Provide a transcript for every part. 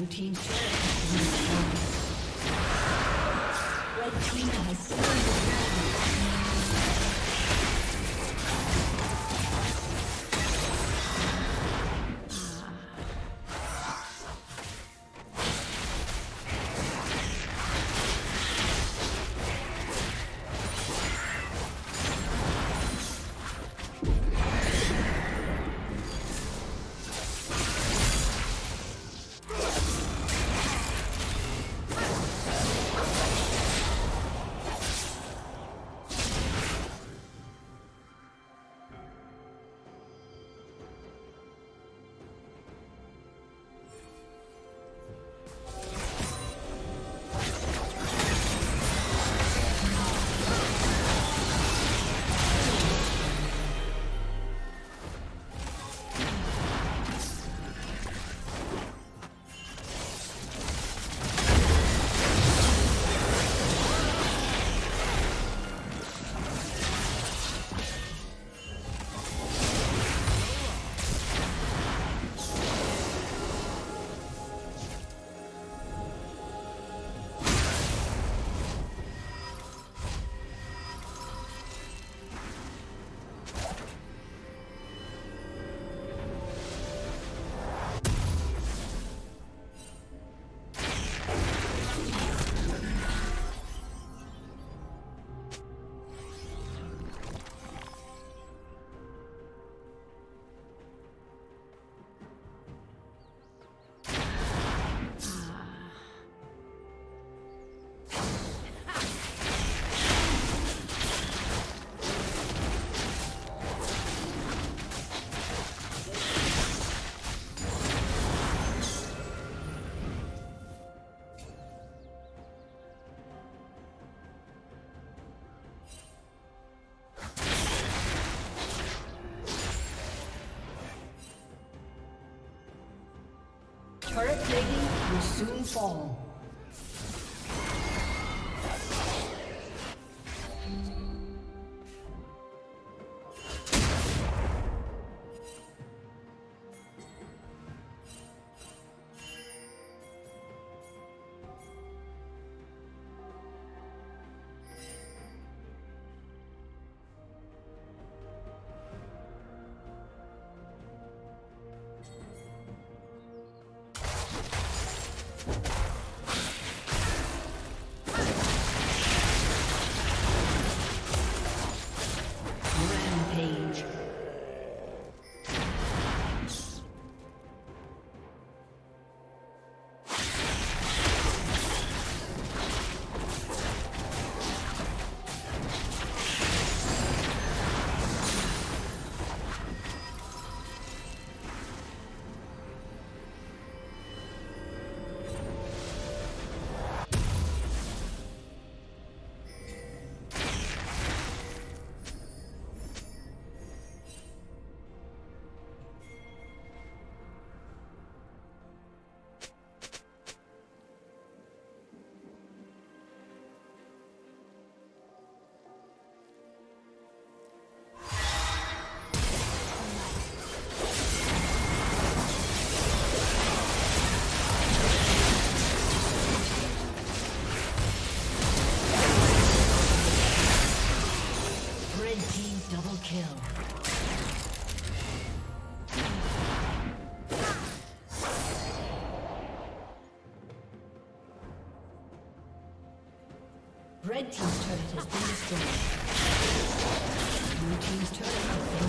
Blue team's red team has slain the dragon. Turret plating will soon fall. Red team's turret has been destroyed. Blue team's turret has been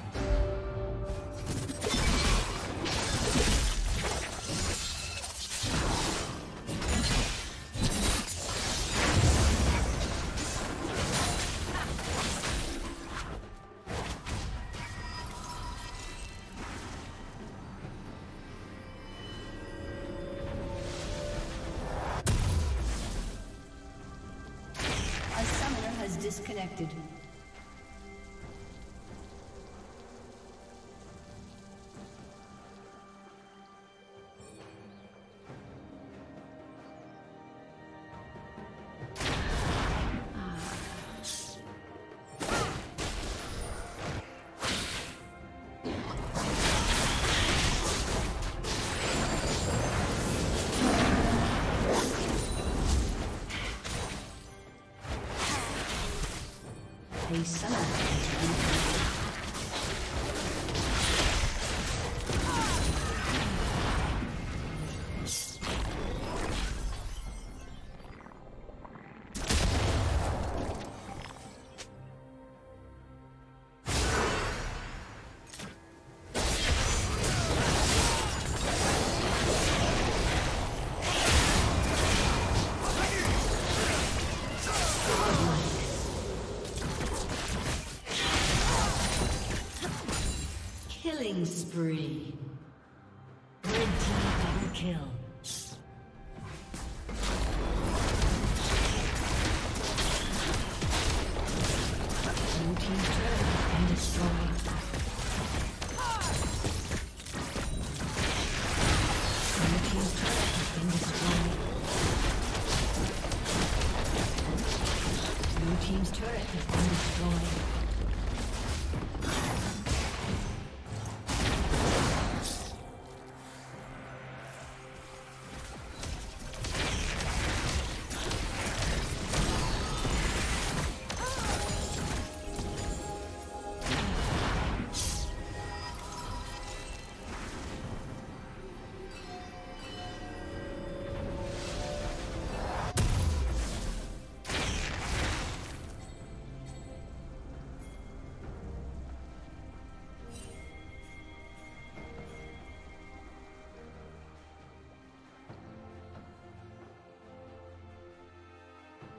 Disconnected. Spree. Red team double kill. Blue team turret has been destroyed. Blue team turret has been destroyed. Blue team's turret has been destroyed.